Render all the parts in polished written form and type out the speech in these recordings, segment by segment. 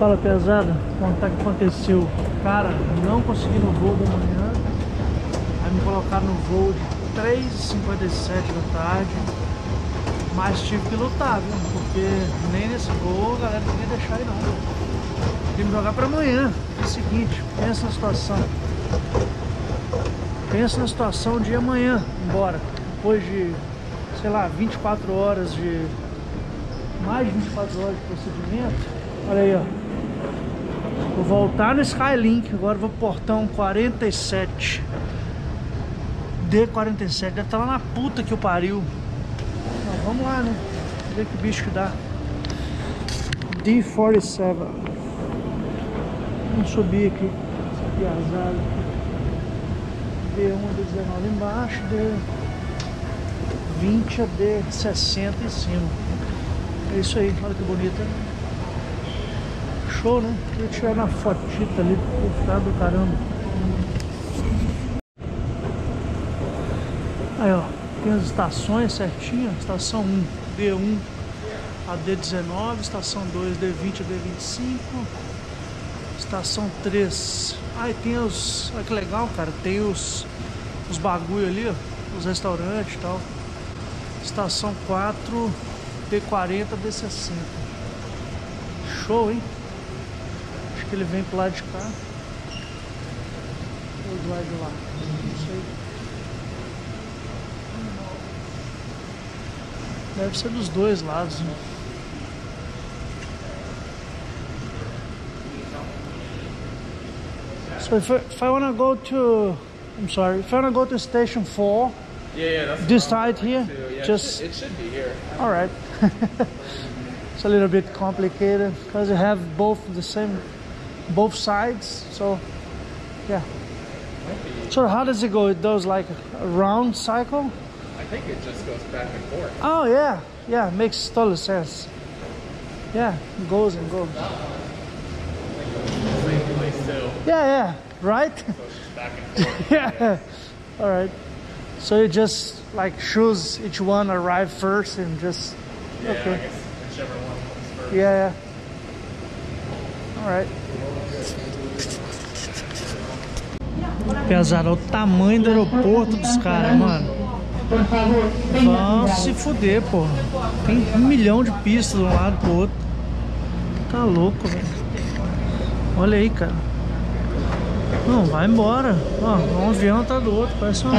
fala pesada, contar o que aconteceu. Cara, não consegui no voo da manhã, aí me colocaram no voo de 3:57 da tarde, mas tive que lutar, viu? Porque nem nesse voo a galera não ia deixar ir não. Tem que jogar pra amanhã. É o seguinte, pensa na situação. Pensa na situação de amanhã, embora. Depois de, sei lá, 24 horas de... mais de 24 horas de procedimento. Olha aí, ó. Vou voltar no Skylink. Agora vou portão 47. D47. Deve estar lá na puta que o pariu. Mas vamos lá, né? Ver que bicho que dá. D47. Vamos subir aqui. Essa piazada. D1 a D19 embaixo. D20 a D60 em cima. É isso aí. Olha que bonita. Show, né? Queria tirar uma fotita ali, tá do caramba. Aí, ó, tem as estações certinho. Estação 1, D1 a D19, estação 2, D20 a D25, estação 3. Aí tem os... olha que legal, cara, tem os bagulho ali, ó, os restaurantes e tal. Estação 4, D40 a D60. Show, hein? Que ele vem pro lado de cá ou do lado de lá, não sei. Deve ser dos dois lados, né? So if I wanna go to, I'm sorry, if I wanna go to station 4, yeah, that's this side here, yeah, just it should be here. All right. It's a little bit complicated because you have both the same, both sides, so yeah. So how does it go? It does like a round cycle? I think it just goes back and forth. Oh yeah, yeah, makes total sense. Yeah, it goes and goes. Same place too. Yeah, yeah, right? So it's just back and forth. Yeah, all right. So you just like choose each one arrive first and just, yeah, okay. I guess whichever one comes first. Yeah, yeah. All right. Pesado, olha o tamanho do aeroporto dos caras, mano. Vão se fuder, pô. Tem 1 milhão de pistas de um lado pro outro. Tá louco, velho. Olha aí, cara. Não, vai embora. Ó, um avião tá do outro. Parece uma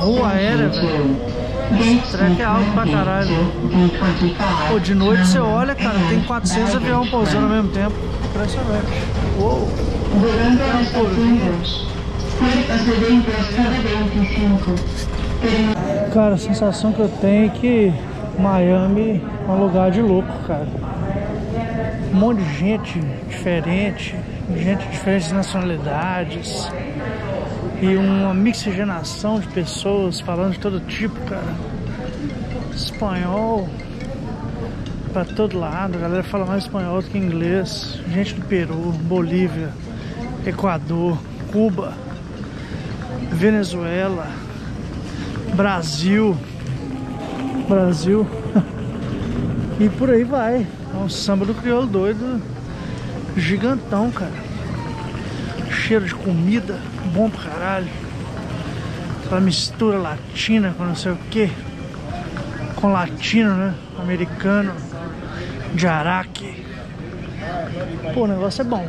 rua aérea, velho. Esse treco é alto pra caralho. Pô, de noite você olha, cara, tem 400 aviões pousando ao mesmo tempo. Impressionante. Uou. Durante as estações, foi acidente às 9:25. Cara, a sensação que eu tenho é que Miami é um lugar de louco, cara. Um monte de gente diferente, de nacionalidades. E uma mixigenação de pessoas falando de todo tipo, cara. Espanhol pra todo lado, a galera fala mais espanhol do que inglês. Gente do Peru, Bolívia, Equador, Cuba, Venezuela, Brasil e por aí vai. É um samba do crioulo doido gigantão, cara. Cheiro de comida bom pra caralho, aquela mistura latina com não sei o que, com latino, né, americano, de araque. Pô, o negócio é bom.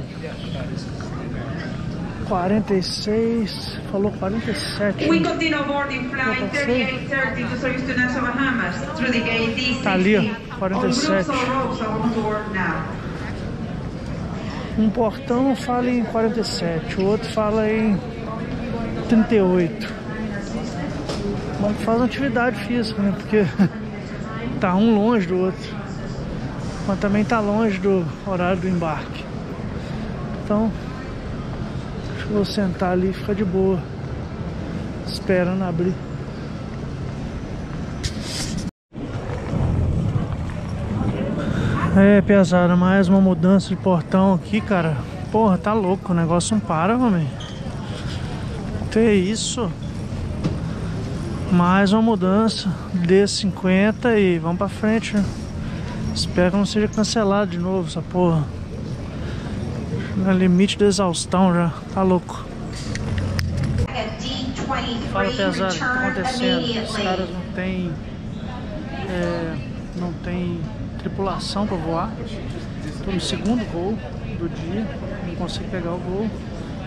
46, falou 47. We continue boarding flight 3830 to service to Nassau, Bahamas, through the gate D16. Tá ali, ó, 47. Um portão fala em 47, o outro fala em 38. Mas faz uma atividade física, né? Porque tá um longe do outro, mas também tá longe do horário do embarque. Então vou sentar ali e ficar de boa, esperando abrir. É, pesada, mais uma mudança de portão aqui, cara. Porra, tá louco, o negócio não para, homem. Que isso? Mais uma mudança, D50 e vamos pra frente, né? Espero que não seja cancelado de novo essa porra. No limite da exaustão já, tá louco. Fala, pesado, o que tá acontecendo? Os caras não tem... não tem tripulação pra voar. Tô no segundo voo do dia, não consigo pegar o voo.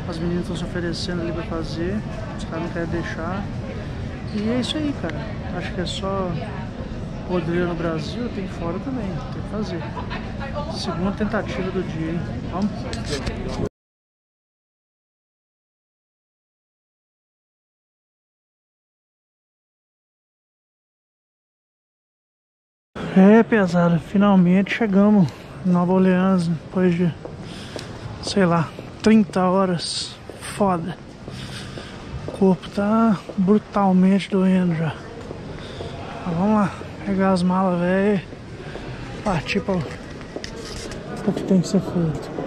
As meninas estão se oferecendo ali pra fazer, os caras não querem deixar. E é isso aí, cara. Acho que é só... Poderia no Brasil, tem fora também, tem que fazer. Segunda tentativa do dia, hein? Vamos? É, pesado, finalmente chegamos em Nova Orleans depois de, sei lá, 30 horas. Foda. O corpo tá brutalmente doendo já. Mas vamos lá. Pegar as malas, velho, partir para o que tem que ser feito.